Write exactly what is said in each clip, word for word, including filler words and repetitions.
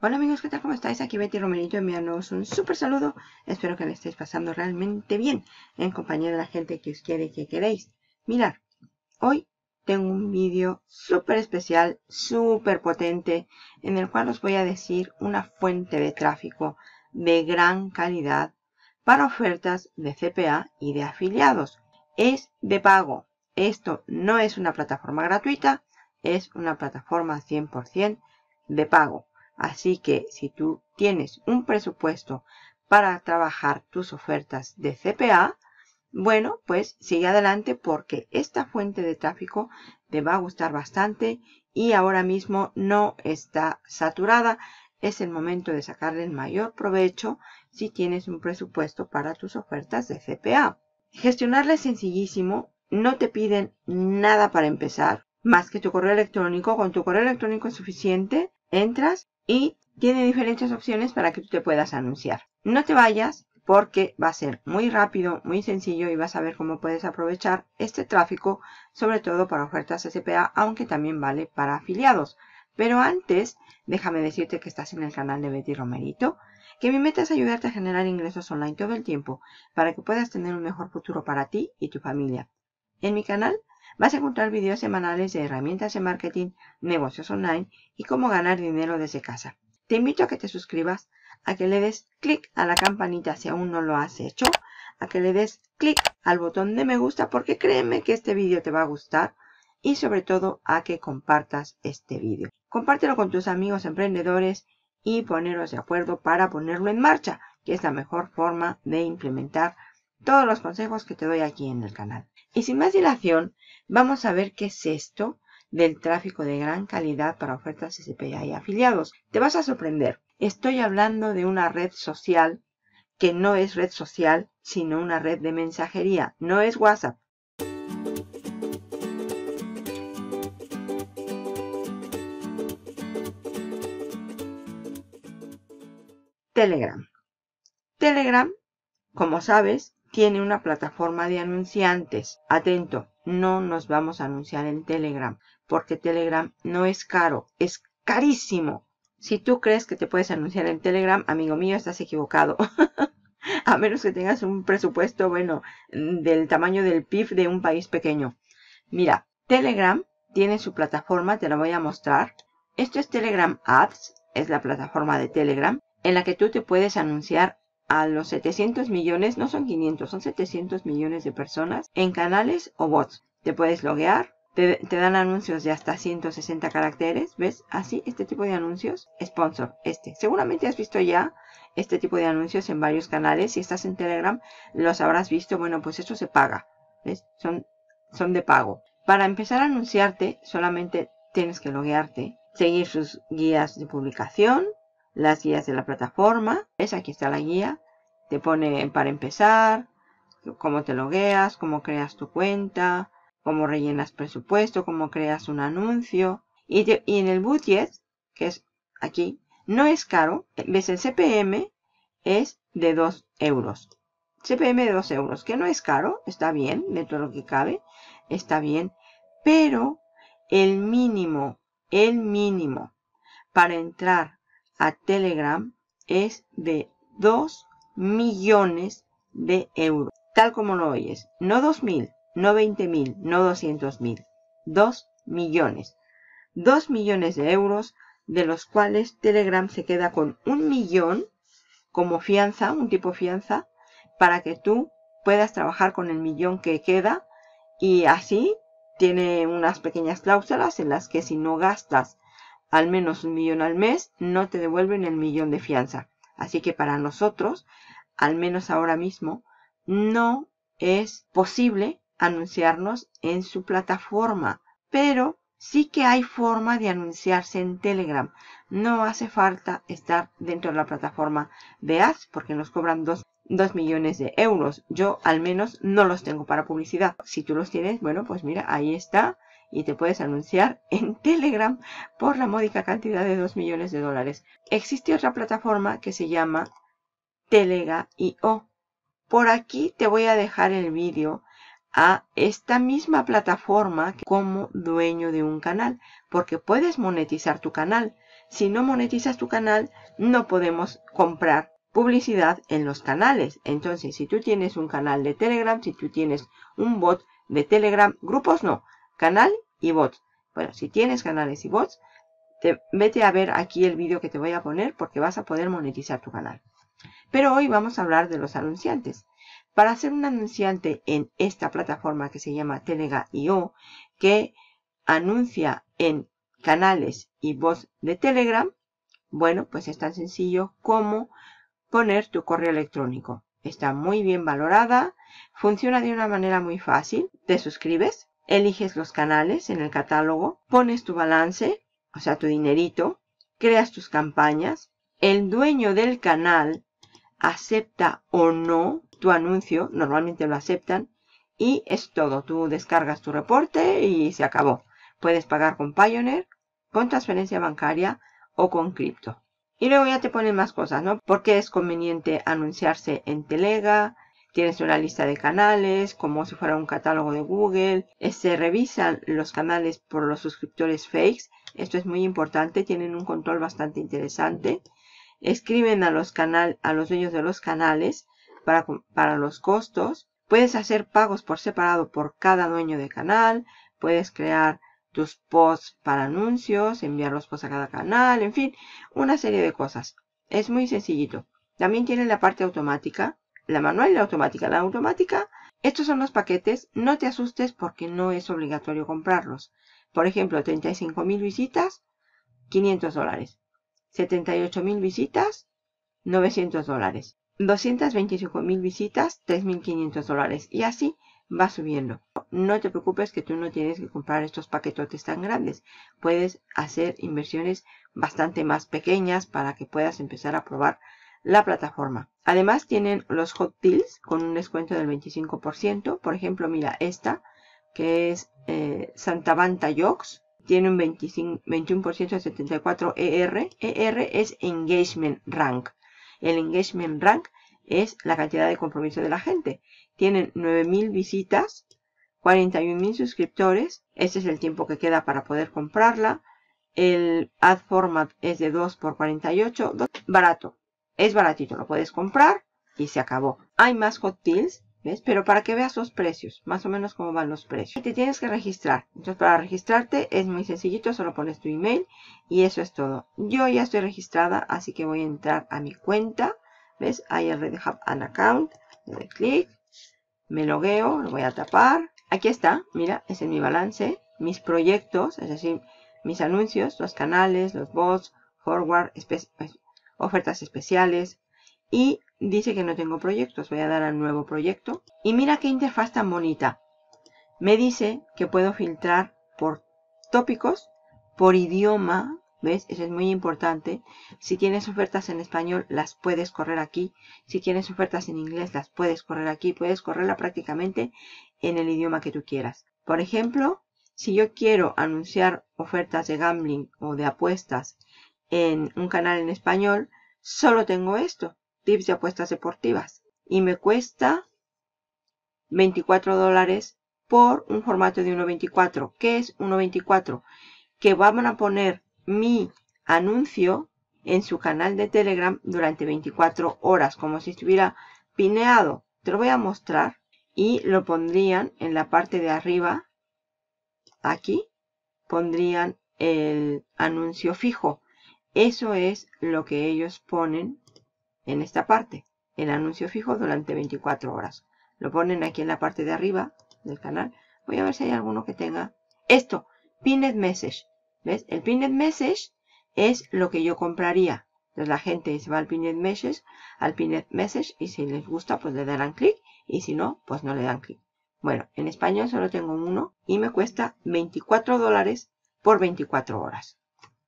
Hola amigos, ¿qué tal? ¿Cómo estáis? Aquí Betty Romerito enviándoos un súper saludo. Espero que le estéis pasando realmente bien en compañía de la gente que os quiere y que queréis. Mirad, hoy tengo un vídeo súper especial, súper potente, en el cual os voy a decir una fuente de tráfico de gran calidad para ofertas de C P A y de afiliados. Es de pago. Esto no es una plataforma gratuita, es una plataforma cien por ciento de pago. Así que si tú tienes un presupuesto para trabajar tus ofertas de C P A, bueno, pues sigue adelante porque esta fuente de tráfico te va a gustar bastante y ahora mismo no está saturada. Es el momento de sacarle el mayor provecho si tienes un presupuesto para tus ofertas de C P A. Gestionarla es sencillísimo, no te piden nada para empezar, más que tu correo electrónico. Con tu correo electrónico es suficiente, entras. Y tiene diferentes opciones para que tú te puedas anunciar. No te vayas porque va a ser muy rápido, muy sencillo y vas a ver cómo puedes aprovechar este tráfico, sobre todo para ofertas C P A, aunque también vale para afiliados. Pero antes, déjame decirte que estás en el canal de Betty Romerito, que mi meta es ayudarte a generar ingresos online todo el tiempo para que puedas tener un mejor futuro para ti y tu familia. En mi canal vas a encontrar videos semanales de herramientas de marketing, negocios online y cómo ganar dinero desde casa. Te invito a que te suscribas, a que le des clic a la campanita si aún no lo has hecho, a que le des clic al botón de me gusta porque créeme que este vídeo te va a gustar y sobre todo a que compartas este vídeo. Compártelo con tus amigos emprendedores y poneros de acuerdo para ponerlo en marcha, que es la mejor forma de implementar todos los consejos que te doy aquí en el canal. Y sin más dilación, vamos a ver qué es esto del tráfico de gran calidad para ofertas C P A y afiliados. Te vas a sorprender. Estoy hablando de una red social que no es red social, sino una red de mensajería. No es WhatsApp. Telegram. Telegram, como sabes, tiene una plataforma de anunciantes. Atento, no nos vamos a anunciar en Telegram, porque Telegram no es caro, es carísimo. Si tú crees que te puedes anunciar en Telegram, amigo mío, estás equivocado. A menos que tengas un presupuesto, bueno, del tamaño del P I B de un país pequeño. Mira, Telegram tiene su plataforma, te la voy a mostrar. Esto es Telegram Ads, es la plataforma de Telegram, en la que tú te puedes anunciar a los setecientos millones, no son quinientos, son setecientos millones de personas en canales o bots. Te puedes loguear, te, te dan anuncios de hasta ciento sesenta caracteres, ¿ves? Así, este tipo de anuncios, sponsor, este. Seguramente has visto ya este tipo de anuncios en varios canales. Si estás en Telegram, los habrás visto. Bueno, pues esto se paga, ¿ves? Son, son de pago. Para empezar a anunciarte, solamente tienes que loguearte, seguir sus guías de publicación, las guías de la plataforma. ¿Ves? Aquí está la guía. Te pone para empezar, cómo te logueas, cómo creas tu cuenta, cómo rellenas presupuesto, cómo creas un anuncio. Y, te, y en el budget, que es aquí, no es caro. ¿Ves? El C P M es de dos euros. C P M de dos euros, que no es caro. Está bien, dentro de lo que cabe. Está bien. Pero el mínimo, el mínimo para entrar a Telegram es de dos millones de euros. Tal como lo oyes. No dos mil, no veinte mil, no doscientos mil. dos millones. dos millones de euros, de los cuales Telegram se queda con un millón como fianza, un tipo fianza, para que tú puedas trabajar con el millón que queda. Y así tiene unas pequeñas cláusulas en las que si no gastas al menos un millón al mes, no te devuelven el millón de fianza. Así que para nosotros, al menos ahora mismo, no es posible anunciarnos en su plataforma. Pero sí que hay forma de anunciarse en Telegram. No hace falta estar dentro de la plataforma de ads porque nos cobran dos, dos millones de euros. Yo al menos no los tengo para publicidad. Si tú los tienes, bueno, pues mira, ahí está. Y te puedes anunciar en Telegram por la módica cantidad de dos millones de dólares. Existe otra plataforma que se llama Telega punto i o. Por aquí te voy a dejar el vídeo a esta misma plataforma como dueño de un canal, porque puedes monetizar tu canal. si no monetizas tu canal, no podemos comprar publicidad en los canales. Entonces, si tú tienes un canal de Telegram, si tú tienes un bot de Telegram, grupos no, canal y bots. Bueno, si tienes canales y bots, te, vete a ver aquí el vídeo que te voy a poner porque vas a poder monetizar tu canal. Pero hoy vamos a hablar de los anunciantes. Para ser un anunciante en esta plataforma que se llama Telega punto i o, que anuncia en canales y bots de Telegram, bueno, pues es tan sencillo como poner tu correo electrónico. Está muy bien valorada, funciona de una manera muy fácil. Te suscribes, eliges los canales en el catálogo, pones tu balance, o sea, tu dinerito, creas tus campañas. El dueño del canal acepta o no tu anuncio, normalmente lo aceptan, y es todo. Tú descargas tu reporte y se acabó. Puedes pagar con Payoneer, con transferencia bancaria o con cripto. Y luego ya te ponen más cosas, ¿no? Porque es conveniente anunciarse en Telega, tienes una lista de canales, como si fuera un catálogo de Google, se revisan los canales por los suscriptores fakes, esto es muy importante, tienen un control bastante interesante, escriben a los canal, a los dueños de los canales para, para los costos, puedes hacer pagos por separado por cada dueño de canal, puedes crear tus posts para anuncios, enviar los posts a cada canal, en fin, una serie de cosas. Es muy sencillito. También tienen la parte automática, la manual y la automática. La automática, estos son los paquetes, no te asustes porque no es obligatorio comprarlos. Por ejemplo, treinta y cinco mil visitas, quinientos dólares. setenta y ocho mil visitas, novecientos dólares. doscientas veinticinco mil visitas, tres mil quinientos dólares. Y así va subiendo. No te preocupes que tú no tienes que comprar estos paquetotes tan grandes. Puedes hacer inversiones bastante más pequeñas para que puedas empezar a probar la plataforma. Además tienen los hot deals con un descuento del veinticinco por ciento. Por ejemplo, mira esta que es eh, Santa Banta Yogs. Tiene un veinticinco, veintiuno por ciento de setenta y cuatro E R. E R es Engagement Rank. El Engagement Rank es la cantidad de compromiso de la gente. Tienen nueve mil visitas, cuarenta y un mil suscriptores. Este es el tiempo que queda para poder comprarla. El ad format es de dos por cuarenta y ocho. Barato. Es baratito. Lo puedes comprar y se acabó. Hay más hot deals, ¿ves? Pero para que veas los precios, más o menos cómo van los precios. Te tienes que registrar. Entonces, para registrarte es muy sencillito. Solo pones tu email y eso es todo. Yo ya estoy registrada, así que voy a entrar a mi cuenta. ¿Ves? Ahí el Red Hub An Account. Le doy clic. Me logueo. Lo voy a tapar. Aquí está. Mira, ese es mi balance. Mis proyectos, es decir, mis anuncios, los canales, los bots, forward, espe ofertas especiales. Y dice que no tengo proyectos. Voy a dar al nuevo proyecto. Y mira qué interfaz tan bonita. Me dice que puedo filtrar por tópicos, por idioma. ¿Ves? Eso es muy importante. Si tienes ofertas en español, las puedes correr aquí. Si tienes ofertas en inglés, las puedes correr aquí. Puedes correrla prácticamente en el idioma que tú quieras. Por ejemplo, si yo quiero anunciar ofertas de gambling o de apuestas en un canal en español, solo tengo esto. Tips de apuestas deportivas. Y me cuesta veinticuatro dólares por un formato de uno veinticuatro. ¿Qué es uno veinticuatro? Que van a poner mi anuncio en su canal de Telegram durante veinticuatro horas, como si estuviera pineado. Te lo voy a mostrar y lo pondrían en la parte de arriba. Aquí pondrían el anuncio fijo. Eso es lo que ellos ponen en esta parte, el anuncio fijo durante veinticuatro horas. Lo ponen aquí en la parte de arriba del canal. Voy a ver si hay alguno que tenga esto, pinned message. ¿Ves? El pinned message es lo que yo compraría. Entonces la gente se va al pinned message, al pinned message, y si les gusta, pues le darán clic, y si no, pues no le dan clic. Bueno, en español solo tengo uno y me cuesta veinticuatro dólares por veinticuatro horas.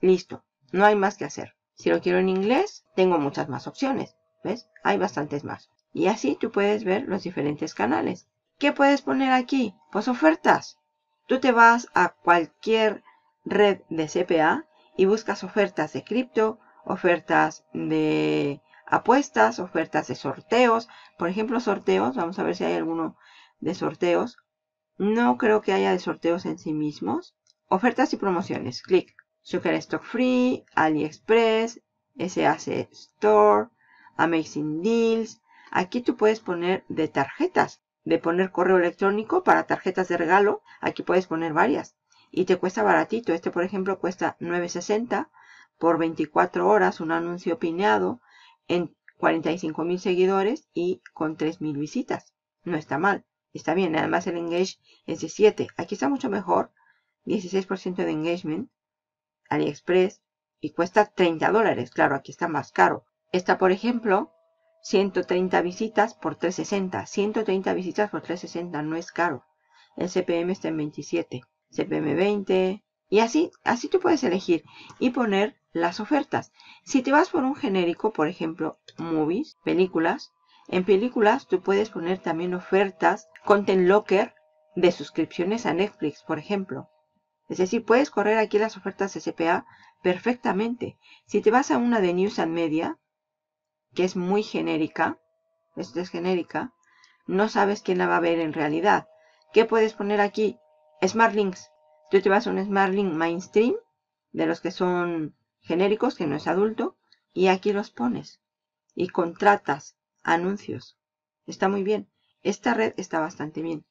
Listo, no hay más que hacer. Si lo quiero en inglés, tengo muchas más opciones. ¿Ves? Hay bastantes más. Y así tú puedes ver los diferentes canales. ¿Qué puedes poner aquí? Pues ofertas. Tú te vas a cualquier red de C P A y buscas ofertas de cripto, ofertas de apuestas, ofertas de sorteos. Por ejemplo, sorteos. Vamos a ver si hay alguno de sorteos. No creo que haya de sorteos en sí mismos. Ofertas y promociones. Clic. Sugar Stock Free, Aliexpress, S A C Store, Amazing Deals. Aquí tú puedes poner de tarjetas, de poner correo electrónico para tarjetas de regalo. Aquí puedes poner varias y te cuesta baratito. Este, por ejemplo, cuesta nueve sesenta por veinticuatro horas, un anuncio pineado en cuarenta y cinco mil seguidores y con tres mil visitas. No está mal, está bien. Además el engage es de siete. Aquí está mucho mejor, dieciséis por ciento de engagement, Aliexpress, y cuesta treinta dólares. Claro, aquí está más caro. Esta, por ejemplo, ciento treinta visitas por trescientos sesenta. ciento treinta visitas por trescientos sesenta no es caro. El C P M está en veintisiete. C P M veinte. Y así, así tú puedes elegir y poner las ofertas. Si te vas por un genérico, por ejemplo, movies, películas. En películas tú puedes poner también ofertas, content locker de suscripciones a Netflix, por ejemplo. Es decir, puedes correr aquí las ofertas de C P A perfectamente. Si te vas a una de News and Media, que es muy genérica, esto es genérica, no sabes quién la va a ver en realidad. ¿Qué puedes poner aquí? Smart Links. Tú te vas a un Smart Link Mainstream, de los que son genéricos, que no es adulto, y aquí los pones. Y contratas anuncios. Está muy bien. Esta red está bastante bien.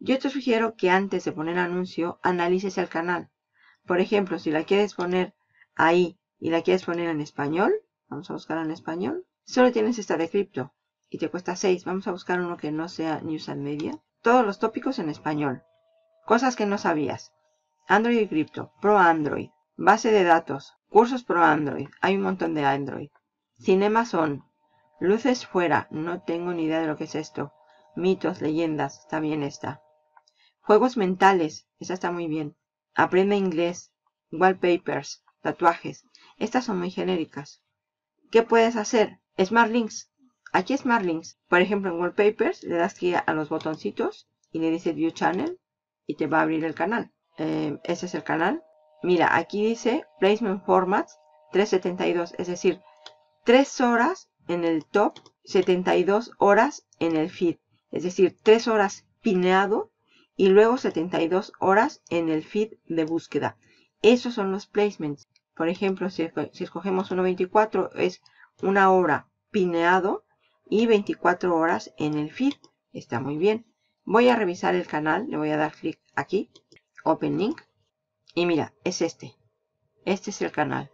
Yo te sugiero que antes de poner anuncio, analices el canal. Por ejemplo, si la quieres poner ahí y la quieres poner en español, vamos a buscar en español. Solo tienes esta de cripto y te cuesta seis. Vamos a buscar uno que no sea News and Media. Todos los tópicos en español. Cosas que no sabías. Android y cripto. Pro Android. Base de datos. Cursos pro Android. Hay un montón de Android. Cinema son. Luces fuera. No tengo ni idea de lo que es esto. Mitos, leyendas. Está bien esta. Juegos mentales, esa está muy bien. Aprende inglés, wallpapers, tatuajes. Estas son muy genéricas. ¿Qué puedes hacer? Smart Links. Aquí Smart Links. Por ejemplo, en wallpapers le das clic a los botoncitos y le dices View Channel y te va a abrir el canal. Eh, ese es el canal. Mira, aquí dice Placement Formats trescientos setenta y dos, es decir, tres horas en el top, setenta y dos horas en el feed. Es decir, tres horas pineado. Y luego setenta y dos horas en el feed de búsqueda. Esos son los placements. Por ejemplo, si, si escogemos uno punto veinticuatro, es una hora pineado y veinticuatro horas en el feed. Está muy bien. Voy a revisar el canal. Le voy a dar clic aquí. Open link. Y mira, es este. Este es el canal.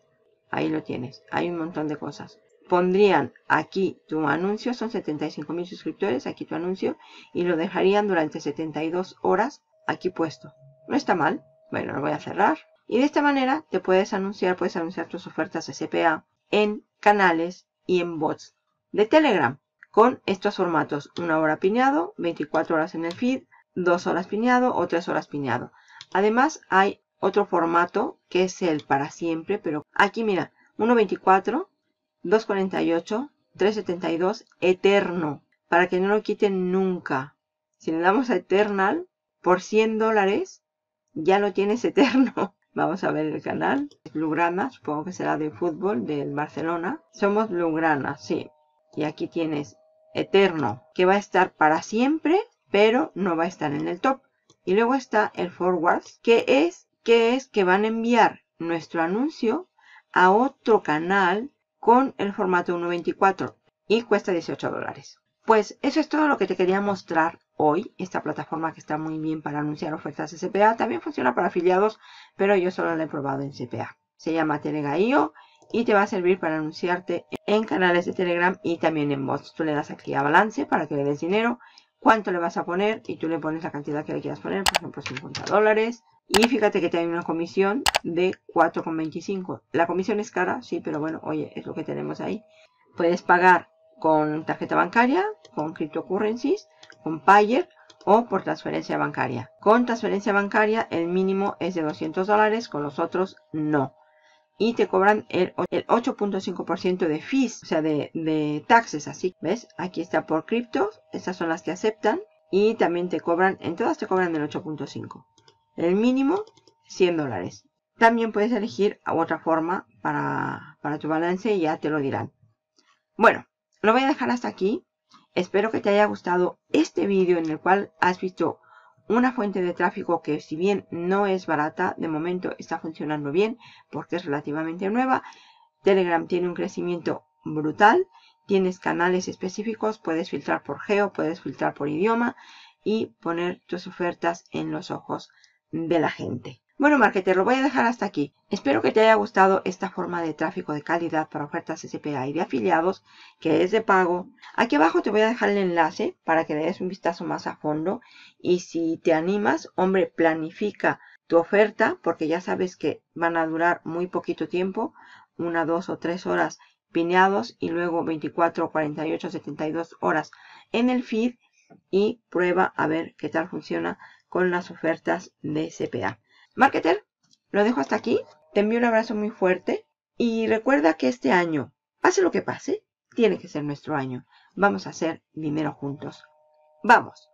Ahí lo tienes. Hay un montón de cosas. Pondrían aquí tu anuncio, son setenta y cinco mil suscriptores, aquí tu anuncio, y lo dejarían durante setenta y dos horas aquí puesto. No está mal. Bueno, lo voy a cerrar. Y de esta manera te puedes anunciar, puedes anunciar tus ofertas de C P A en canales y en bots de Telegram con estos formatos. Una hora piñado, veinticuatro horas en el feed, dos horas piñado o tres horas piñado. Además hay otro formato que es el para siempre, pero aquí mira, uno punto veinticuatro. doscientos cuarenta y ocho, trescientos setenta y dos, eterno, para que no lo quiten nunca. Si le damos a Eternal, por cien dólares, ya lo tienes eterno. Vamos a ver el canal. Blaugrana, supongo que será de fútbol, del Barcelona. Somos Blaugrana, sí. Y aquí tienes eterno, que va a estar para siempre, pero no va a estar en el top. Y luego está el Forwards, que es que, es que van a enviar nuestro anuncio a otro canal con el formato uno punto veinticuatro y cuesta dieciocho dólares. Pues eso es todo lo que te quería mostrar hoy. Esta plataforma que está muy bien para anunciar ofertas de C P A. También funciona para afiliados, pero yo solo la he probado en C P A. Se llama Telega punto i o y te va a servir para anunciarte en canales de Telegram y también en bots. Tú le das aquí a balance para que le des dinero, cuánto le vas a poner y tú le pones la cantidad que le quieras poner, por ejemplo cincuenta dólares. Y fíjate que te hay una comisión de cuatro con veinticinco. La comisión es cara, sí, pero bueno, oye, es lo que tenemos ahí. Puedes pagar con tarjeta bancaria, con cryptocurrencies, con Payoneer o por transferencia bancaria. Con transferencia bancaria el mínimo es de doscientos dólares, con los otros no. Y te cobran el, el ocho punto cinco por ciento de fees, o sea, de, de taxes, así. ¿Ves? Aquí está por criptos, estas son las que aceptan. Y también te cobran, en todas te cobran el ocho punto cinco por ciento. El mínimo, cien dólares. También puedes elegir otra forma para, para tu balance y ya te lo dirán. Bueno, lo voy a dejar hasta aquí. Espero que te haya gustado este vídeo en el cual has visto una fuente de tráfico que, si bien no es barata, de momento está funcionando bien porque es relativamente nueva. Telegram tiene un crecimiento brutal, tienes canales específicos, puedes filtrar por geo, puedes filtrar por idioma y poner tus ofertas en los ojos de la gente. Bueno, marketer, lo voy a dejar hasta aquí. Espero que te haya gustado esta forma de tráfico de calidad para ofertas C P A y de afiliados, que es de pago. Aquí abajo te voy a dejar el enlace para que le des un vistazo más a fondo. Y si te animas, hombre, planifica tu oferta, porque ya sabes que van a durar muy poquito tiempo, una, dos o tres horas pineados y luego veinticuatro, cuarenta y ocho, setenta y dos horas en el feed, y prueba a ver qué tal funciona con las ofertas de C P A. Marketer, lo dejo hasta aquí. Te envío un abrazo muy fuerte y recuerda que este año, pase lo que pase, tiene que ser nuestro año. Vamos a hacer dinero juntos. ¡Vamos!